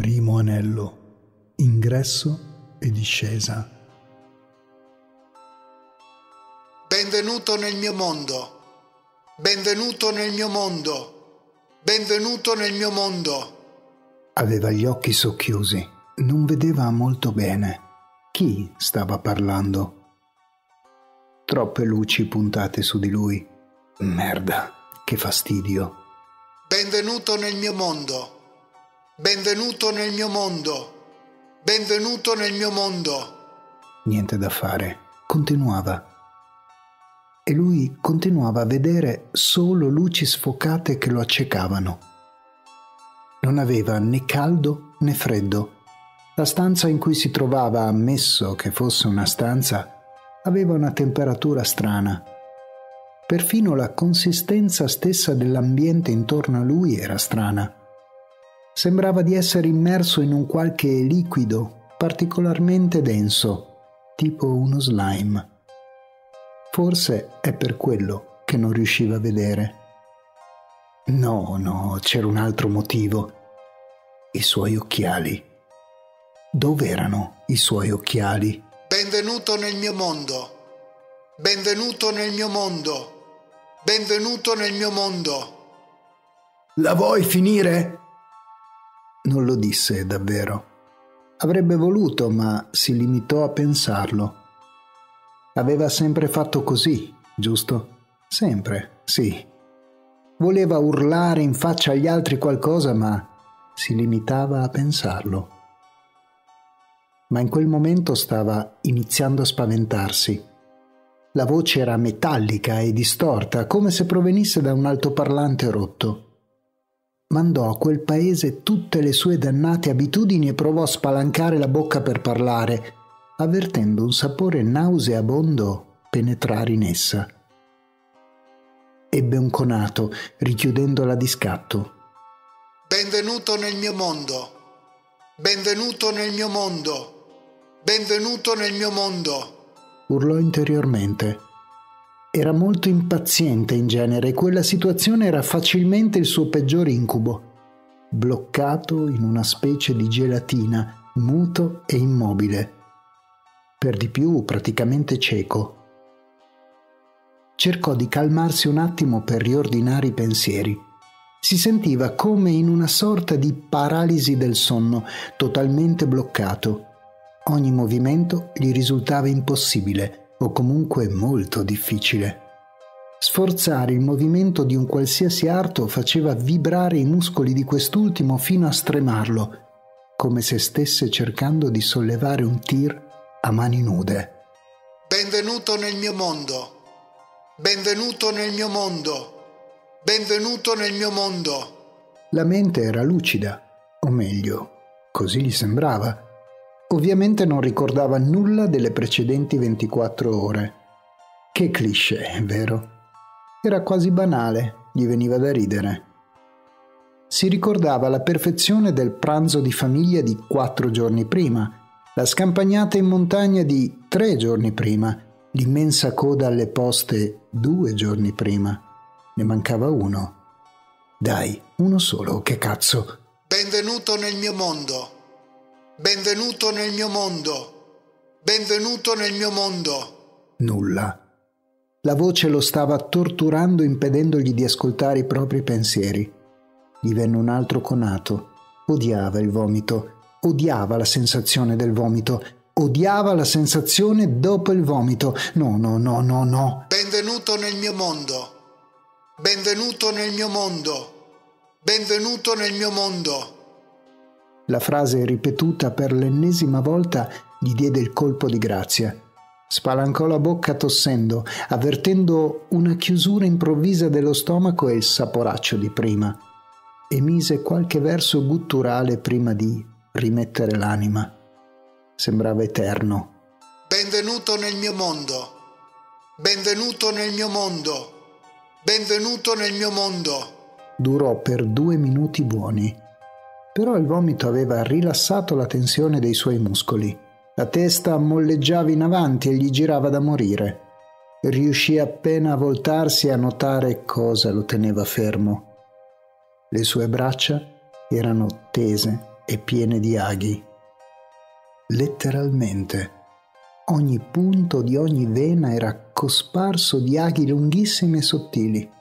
Primo anello, ingresso e discesa. Benvenuto nel mio mondo, benvenuto nel mio mondo, benvenuto nel mio mondo. Aveva gli occhi socchiusi, non vedeva molto bene. Chi stava parlando? Troppe luci puntate su di lui. Merda, che fastidio. Benvenuto nel mio mondo. Benvenuto nel mio mondo! Benvenuto nel mio mondo! Niente da fare. Continuava. E lui continuava a vedere solo luci sfocate che lo accecavano. Non aveva né caldo né freddo. La stanza in cui si trovava, ammesso che fosse una stanza, aveva una temperatura strana. Perfino la consistenza stessa dell'ambiente intorno a lui era strana. Sembrava di essere immerso in un qualche liquido particolarmente denso, tipo uno slime. Forse è per quello che non riusciva a vedere. No, c'era un altro motivo. I suoi occhiali. Dov'erano i suoi occhiali? Benvenuto nel mio mondo. Benvenuto nel mio mondo. Benvenuto nel mio mondo. La vuoi finire? Non lo disse davvero. Avrebbe voluto, ma si limitò a pensarlo. Aveva sempre fatto così, giusto? Sempre, sì. Voleva urlare in faccia agli altri qualcosa, ma si limitava a pensarlo. Ma in quel momento stava iniziando a spaventarsi. La voce era metallica e distorta, come se provenisse da un altoparlante rotto. Mandò a quel paese tutte le sue dannate abitudini e provò a spalancare la bocca per parlare, avvertendo un sapore nauseabondo penetrare in essa. Ebbe un conato, richiudendola di scatto. Benvenuto nel mio mondo. Benvenuto nel mio mondo. Benvenuto nel mio mondo. Urlò interiormente. Era molto impaziente in genere e quella situazione era facilmente il suo peggior incubo. Bloccato in una specie di gelatina, muto e immobile. Per di più praticamente cieco. Cercò di calmarsi un attimo per riordinare i pensieri. Si sentiva come in una sorta di paralisi del sonno, totalmente bloccato. Ogni movimento gli risultava impossibile. O comunque molto difficile. Sforzare il movimento di un qualsiasi arto faceva vibrare i muscoli di quest'ultimo fino a stremarlo, come se stesse cercando di sollevare un tir a mani nude. Benvenuto nel mio mondo. Benvenuto nel mio mondo. Benvenuto nel mio mondo. La mente era lucida, o meglio, così gli sembrava. Ovviamente non ricordava nulla delle precedenti 24 ore. Che cliché, vero? Era quasi banale, gli veniva da ridere. Si ricordava alla perfezione del pranzo di famiglia di 4 giorni prima, la scampagnata in montagna di 3 giorni prima, l'immensa coda alle poste 2 giorni prima. Ne mancava uno. Dai, uno solo, che cazzo! Benvenuto nel mio mondo! Benvenuto nel mio mondo! Benvenuto nel mio mondo! Nulla. La voce lo stava torturando, impedendogli di ascoltare i propri pensieri. Gli venne un altro conato. Odiava il vomito. Odiava la sensazione del vomito. Odiava la sensazione dopo il vomito. No. Benvenuto nel mio mondo! Benvenuto nel mio mondo! Benvenuto nel mio mondo! La frase ripetuta per l'ennesima volta gli diede il colpo di grazia. Spalancò la bocca tossendo, avvertendo una chiusura improvvisa dello stomaco e il saporaccio di prima. Emise qualche verso gutturale prima di rimettere l'anima. Sembrava eterno. Benvenuto nel mio mondo. Benvenuto nel mio mondo. Benvenuto nel mio mondo. Durò per 2 minuti buoni. Però il vomito aveva rilassato la tensione dei suoi muscoli. La testa molleggiava in avanti e gli girava da morire. Riuscì appena a voltarsi a notare cosa lo teneva fermo. Le sue braccia erano tese e piene di aghi. Letteralmente, ogni punto di ogni vena era cosparso di aghi lunghissimi e sottili.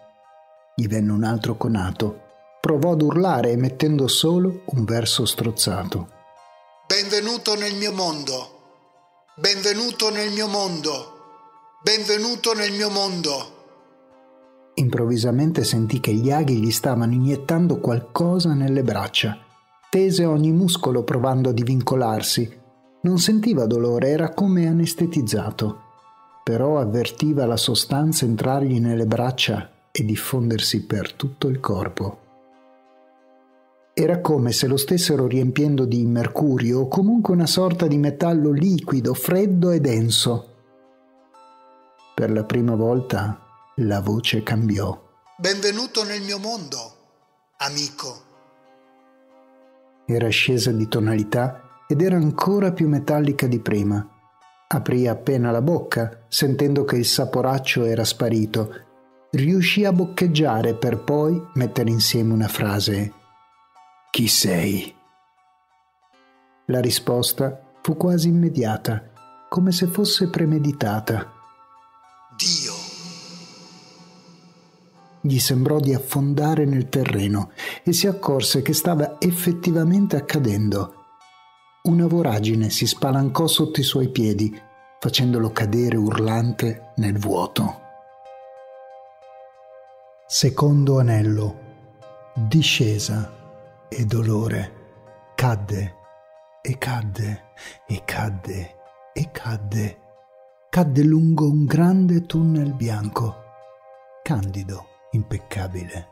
Gli venne un altro conato. Provò ad urlare emettendo solo un verso strozzato. «Benvenuto nel mio mondo! Benvenuto nel mio mondo! Benvenuto nel mio mondo!» Improvvisamente sentì che gli aghi gli stavano iniettando qualcosa nelle braccia. Tese ogni muscolo provando a divincolarsi. Non sentiva dolore, era come anestetizzato. Però avvertiva la sostanza entrargli nelle braccia e diffondersi per tutto il corpo. Era come se lo stessero riempiendo di mercurio o comunque una sorta di metallo liquido, freddo e denso. Per la prima volta la voce cambiò. «Benvenuto nel mio mondo, amico!» Era scesa di tonalità ed era ancora più metallica di prima. Aprì appena la bocca, sentendo che il saporaccio era sparito. Riuscì a boccheggiare per poi mettere insieme una frase. «Chi sei?» La risposta fu quasi immediata, come se fosse premeditata. «Dio!» Gli sembrò di affondare nel terreno e si accorse che stava effettivamente accadendo. Una voragine si spalancò sotto i suoi piedi, facendolo cadere urlante nel vuoto. Secondo anello. Discesa. E dolore. Cadde, e cadde, e cadde, e cadde. Cadde lungo un grande tunnel bianco, candido, impeccabile.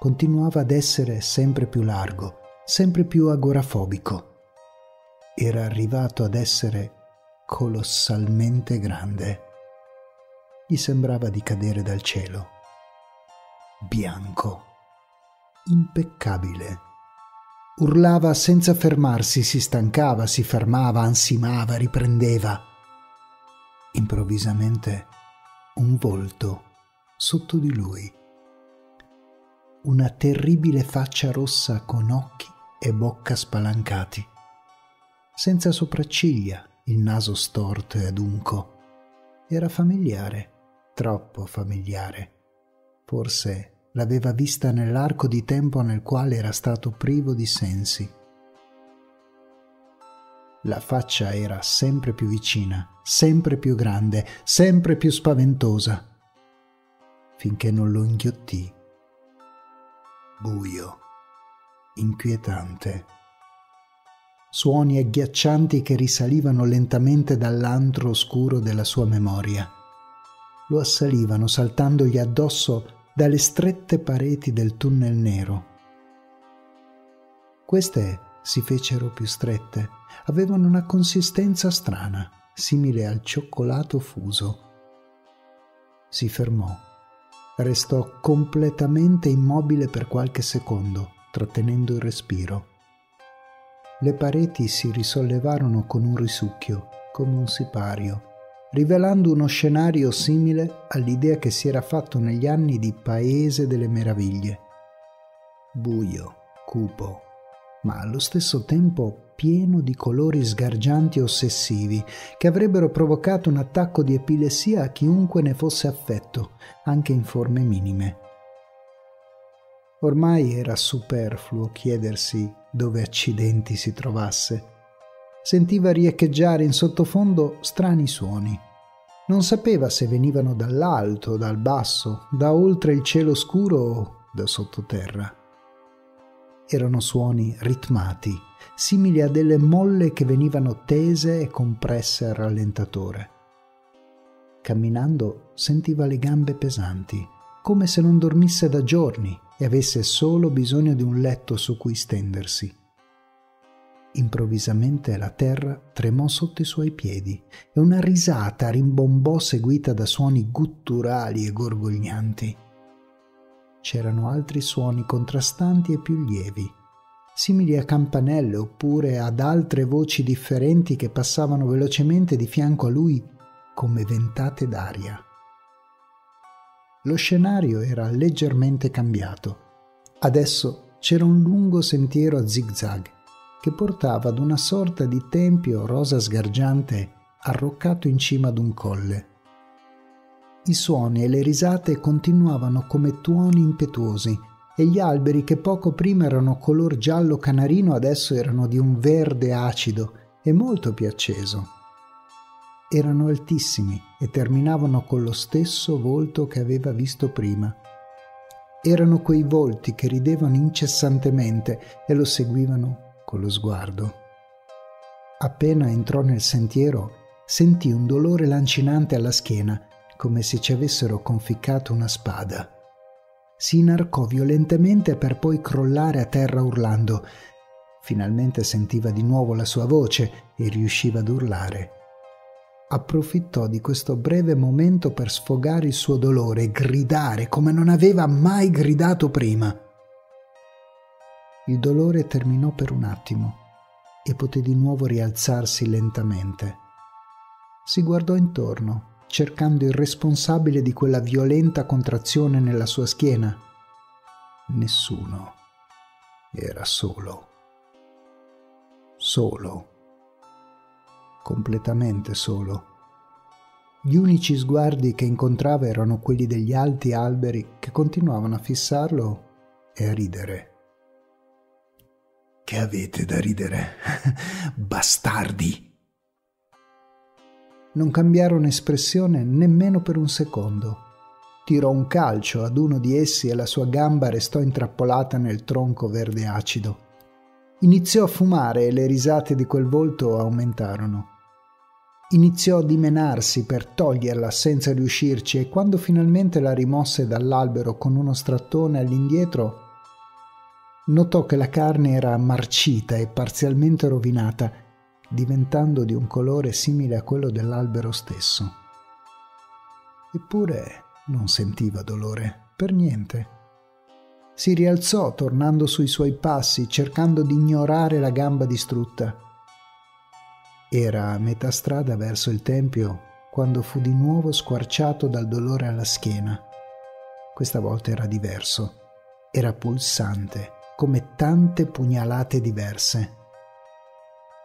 Continuava ad essere sempre più largo, sempre più agorafobico. Era arrivato ad essere colossalmente grande. Gli sembrava di cadere dal cielo. Bianco. Impeccabile. Urlava senza fermarsi, si stancava, si fermava, ansimava, riprendeva. Improvvisamente un volto sotto di lui. Una terribile faccia rossa con occhi e bocca spalancati. Senza sopracciglia, il naso storto e adunco. Era familiare, troppo familiare. Forse l'aveva vista nell'arco di tempo nel quale era stato privo di sensi. La faccia era sempre più vicina, sempre più grande, sempre più spaventosa, finché non lo inghiottì. Buio, inquietante. Suoni agghiaccianti che risalivano lentamente dall'antro oscuro della sua memoria. Lo assalivano saltandogli addosso dalle strette pareti del tunnel nero. Queste si fecero più strette, avevano una consistenza strana, simile al cioccolato fuso. Si fermò, restò completamente immobile per qualche secondo, trattenendo il respiro. Le pareti si risollevarono con un risucchio, come un sipario, rivelando uno scenario simile all'idea che si era fatto negli anni di Paese delle Meraviglie. Buio, cupo, ma allo stesso tempo pieno di colori sgargianti e ossessivi che avrebbero provocato un attacco di epilessia a chiunque ne fosse affetto, anche in forme minime. Ormai era superfluo chiedersi dove accidenti si trovasse. Sentiva riecheggiare in sottofondo strani suoni. Non sapeva se venivano dall'alto, dal basso, da oltre il cielo scuro o da sottoterra. Erano suoni ritmati, simili a delle molle che venivano tese e compresse al rallentatore. Camminando sentiva le gambe pesanti, come se non dormisse da giorni e avesse solo bisogno di un letto su cui stendersi. Improvvisamente la terra tremò sotto i suoi piedi e una risata rimbombò seguita da suoni gutturali e gorgoglianti. C'erano altri suoni contrastanti e più lievi, simili a campanelle oppure ad altre voci differenti che passavano velocemente di fianco a lui come ventate d'aria. Lo scenario era leggermente cambiato. Adesso c'era un lungo sentiero a zigzag che portava ad una sorta di tempio rosa sgargiante arroccato in cima ad un colle. I suoni e le risate continuavano come tuoni impetuosi e gli alberi che poco prima erano color giallo canarino adesso erano di un verde acido e molto più acceso. Erano altissimi e terminavano con lo stesso volto che aveva visto prima. Erano quei volti che ridevano incessantemente e lo seguivano con lo sguardo. Appena entrò nel sentiero, sentì un dolore lancinante alla schiena, come se ci avessero conficcato una spada. Si inarcò violentemente per poi crollare a terra urlando. Finalmente sentiva di nuovo la sua voce e riusciva ad urlare. Approfittò di questo breve momento per sfogare il suo dolore e gridare come non aveva mai gridato prima. Il dolore terminò per un attimo e poté di nuovo rialzarsi lentamente. Si guardò intorno, cercando il responsabile di quella violenta contrazione nella sua schiena. Nessuno. Era solo. Solo. Completamente solo. Gli unici sguardi che incontrava erano quelli degli alti alberi che continuavano a fissarlo e a ridere. Che avete da ridere, bastardi? Non cambiarono espressione nemmeno per un secondo. Tirò un calcio ad uno di essi e la sua gamba restò intrappolata nel tronco verde acido. Iniziò a fumare e le risate di quel volto aumentarono. Iniziò a dimenarsi per toglierla senza riuscirci e quando finalmente la rimosse dall'albero con uno strattone all'indietro, notò che la carne era marcita e parzialmente rovinata, diventando di un colore simile a quello dell'albero stesso. Eppure non sentiva dolore, per niente. Si rialzò tornando sui suoi passi, cercando di ignorare la gamba distrutta. Era a metà strada verso il tempio quando fu di nuovo squarciato dal dolore alla schiena. Questa volta era diverso. Era pulsante, come tante pugnalate diverse.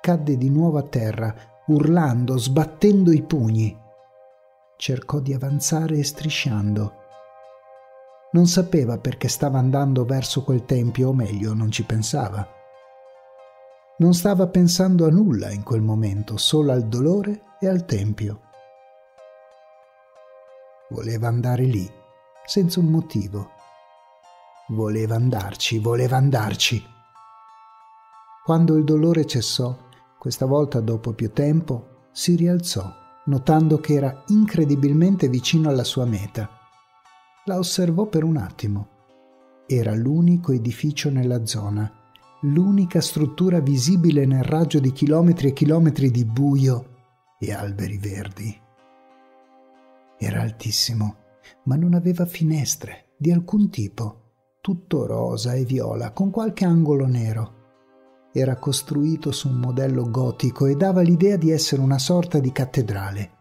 Cadde di nuovo a terra, urlando, sbattendo i pugni. Cercò di avanzare e strisciando. Non sapeva perché stava andando verso quel tempio, o meglio, non ci pensava. Non stava pensando a nulla in quel momento, solo al dolore e al tempio. Voleva andare lì, senza un motivo. Voleva andarci. Quando il dolore cessò, questa volta dopo più tempo, si rialzò, notando che era incredibilmente vicino alla sua meta. La osservò per un attimo. Era l'unico edificio nella zona, l'unica struttura visibile nel raggio di chilometri e chilometri di buio e alberi verdi. Era altissimo, ma non aveva finestre di alcun tipo, tutto rosa e viola, con qualche angolo nero. Era costruito su un modello gotico e dava l'idea di essere una sorta di cattedrale.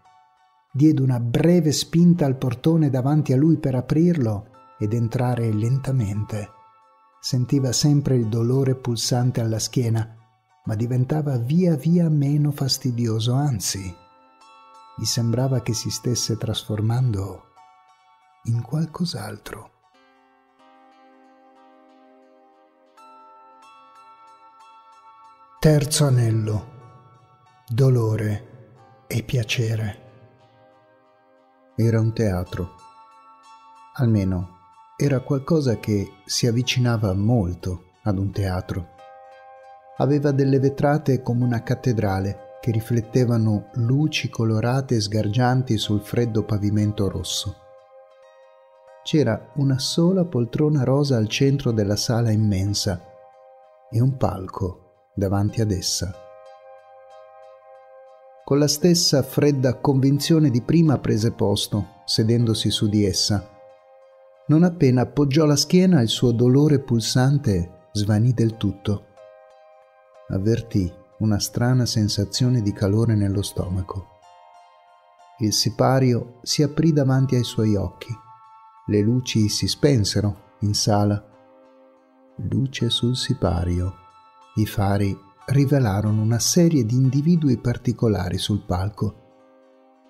Diede una breve spinta al portone davanti a lui per aprirlo ed entrare lentamente. Sentiva sempre il dolore pulsante alla schiena, ma diventava via via meno fastidioso, anzi, gli sembrava che si stesse trasformando in qualcos'altro. Terzo anello. Dolore e piacere. Era un teatro. Almeno era qualcosa che si avvicinava molto ad un teatro. Aveva delle vetrate come una cattedrale che riflettevano luci colorate e sgargianti sul freddo pavimento rosso. C'era una sola poltrona rosa al centro della sala immensa e un palco davanti ad essa. Con la stessa fredda convinzione di prima prese posto, sedendosi su di essa. Non appena appoggiò la schiena, il suo dolore pulsante svanì del tutto. Avvertì una strana sensazione di calore nello stomaco. Il sipario si aprì davanti ai suoi occhi. Le luci si spensero in sala. Luce sul sipario. I fari rivelarono una serie di individui particolari sul palco.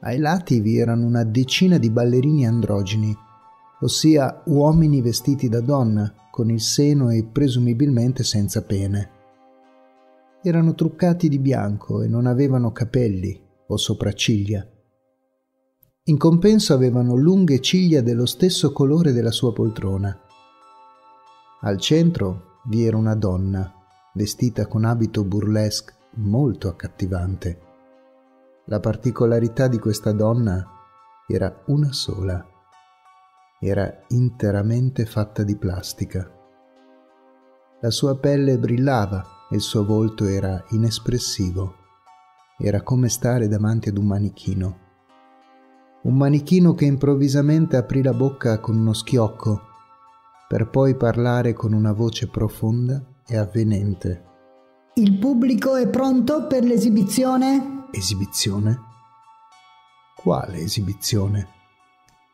Ai lati vi erano una decina di ballerini androgini, ossia uomini vestiti da donna, con il seno e presumibilmente senza pene. Erano truccati di bianco e non avevano capelli o sopracciglia. In compenso avevano lunghe ciglia dello stesso colore della sua poltrona. Al centro vi era una donna, vestita con abito burlesque molto accattivante. La particolarità di questa donna era una sola. Era interamente fatta di plastica. La sua pelle brillava e il suo volto era inespressivo. Era come stare davanti ad un manichino. Un manichino che improvvisamente aprì la bocca con uno schiocco, per poi parlare con una voce profonda e avvenente. Il pubblico è pronto per l'esibizione? Esibizione? Quale esibizione?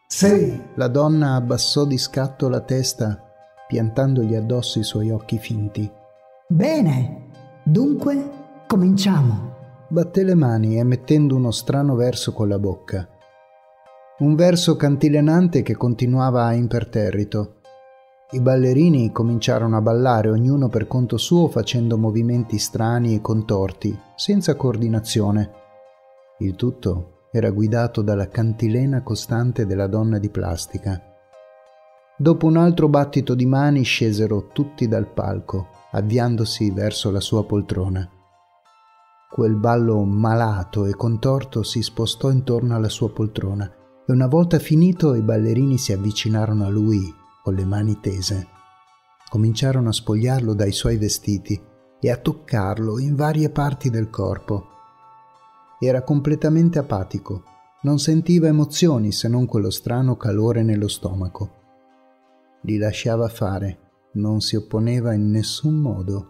Sì! La donna abbassò di scatto la testa, piantandogli addosso i suoi occhi finti. Bene, dunque cominciamo. Batté le mani emettendo uno strano verso con la bocca. Un verso cantilenante che continuava imperterrito. I ballerini cominciarono a ballare, ognuno per conto suo, facendo movimenti strani e contorti, senza coordinazione. Il tutto era guidato dalla cantilena costante della donna di plastica. Dopo un altro battito di mani scesero tutti dal palco, avviandosi verso la sua poltrona. Quel ballo malato e contorto si spostò intorno alla sua poltrona e una volta finito i ballerini si avvicinarono a lui con le mani tese. Cominciarono a spogliarlo dai suoi vestiti e a toccarlo in varie parti del corpo. Era completamente apatico, non sentiva emozioni se non quello strano calore nello stomaco. Li lasciava fare, non si opponeva in nessun modo.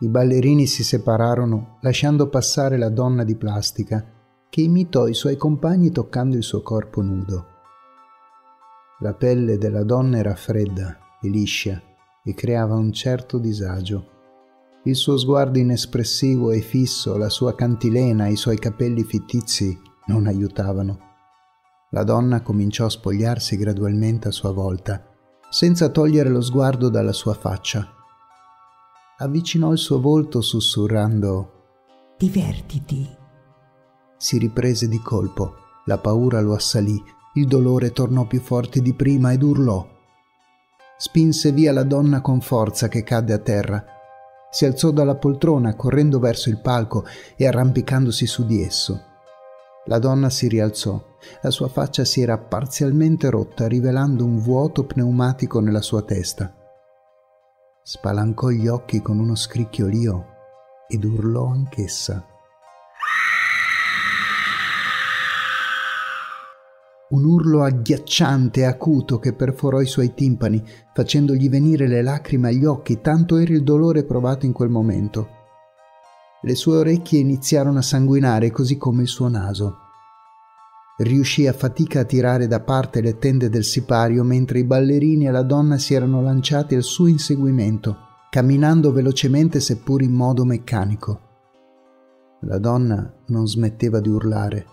I ballerini si separarono lasciando passare la donna di plastica che imitò i suoi compagni toccando il suo corpo nudo. La pelle della donna era fredda e liscia e creava un certo disagio. Il suo sguardo inespressivo e fisso, la sua cantilena e i suoi capelli fittizi non aiutavano. La donna cominciò a spogliarsi gradualmente a sua volta, senza togliere lo sguardo dalla sua faccia. Avvicinò il suo volto sussurrando «Divertiti». Si riprese di colpo, la paura lo assalì, il dolore tornò più forte di prima ed urlò. Spinse via la donna con forza che cadde a terra. Si alzò dalla poltrona correndo verso il palco e arrampicandosi su di esso. La donna si rialzò, la sua faccia si era parzialmente rotta rivelando un vuoto pneumatico nella sua testa. Spalancò gli occhi con uno scricchiolio ed urlò anch'essa. Un urlo agghiacciante e acuto che perforò i suoi timpani, facendogli venire le lacrime agli occhi, tanto era il dolore provato in quel momento. Le sue orecchie iniziarono a sanguinare, così come il suo naso. Riuscì a fatica a tirare da parte le tende del sipario, mentre i ballerini e la donna si erano lanciati al suo inseguimento, camminando velocemente seppur in modo meccanico. La donna non smetteva di urlare.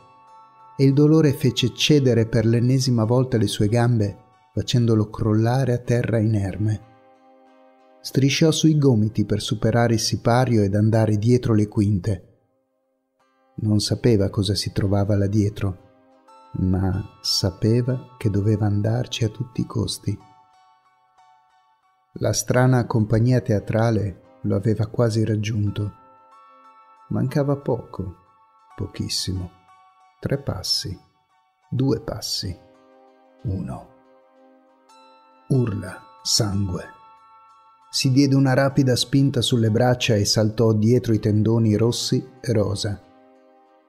E il dolore fece cedere per l'ennesima volta le sue gambe, facendolo crollare a terra inerme. Strisciò sui gomiti per superare il sipario ed andare dietro le quinte. Non sapeva cosa si trovava là dietro, ma sapeva che doveva andarci a tutti i costi. La strana compagnia teatrale lo aveva quasi raggiunto. Mancava poco, pochissimo. 3 passi, 2 passi, 1. Urla, sangue. Si diede una rapida spinta sulle braccia e saltò dietro i tendoni rossi e rosa.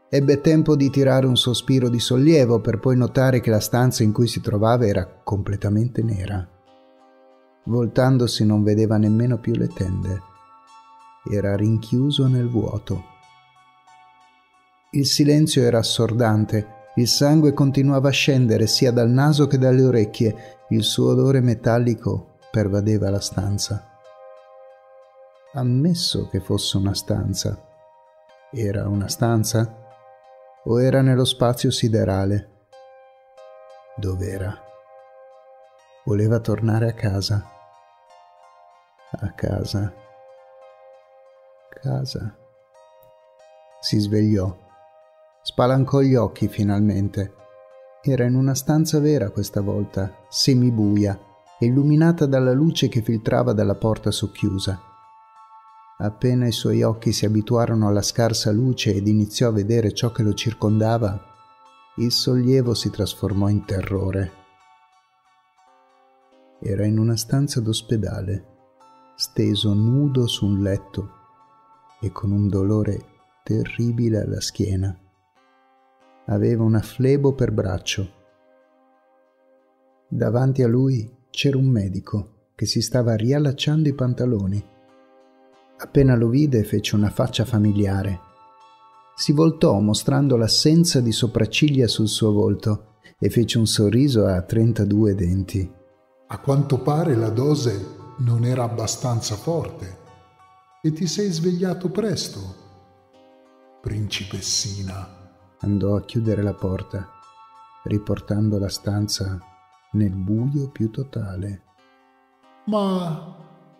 Ebbe tempo di tirare un sospiro di sollievo per poi notare che la stanza in cui si trovava era completamente nera. Voltandosi non vedeva nemmeno più le tende. Era rinchiuso nel vuoto. Il silenzio era assordante, il sangue continuava a scendere sia dal naso che dalle orecchie, il suo odore metallico pervadeva la stanza. ammesso che fosse una stanza. Era una stanza? O era nello spazio siderale? Dov'era? Voleva tornare a casa. A casa. Casa. Si svegliò. Spalancò gli occhi finalmente. Era in una stanza vera questa volta, semibuia, illuminata dalla luce che filtrava dalla porta socchiusa. Appena i suoi occhi si abituarono alla scarsa luce ed iniziò a vedere ciò che lo circondava, il sollievo si trasformò in terrore. Era in una stanza d'ospedale, steso nudo su un letto e con un dolore terribile alla schiena. Aveva una flebo per braccio. Davanti a lui c'era un medico che si stava riallacciando i pantaloni. Appena lo vide fece una faccia familiare. Si voltò mostrando l'assenza di sopracciglia sul suo volto e fece un sorriso a 32 denti. A quanto pare la dose non era abbastanza forte e ti sei svegliato presto, principessina. Andò a chiudere la porta, riportando la stanza nel buio più totale. Ma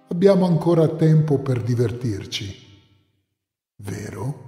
abbiamo ancora tempo per divertirci, vero?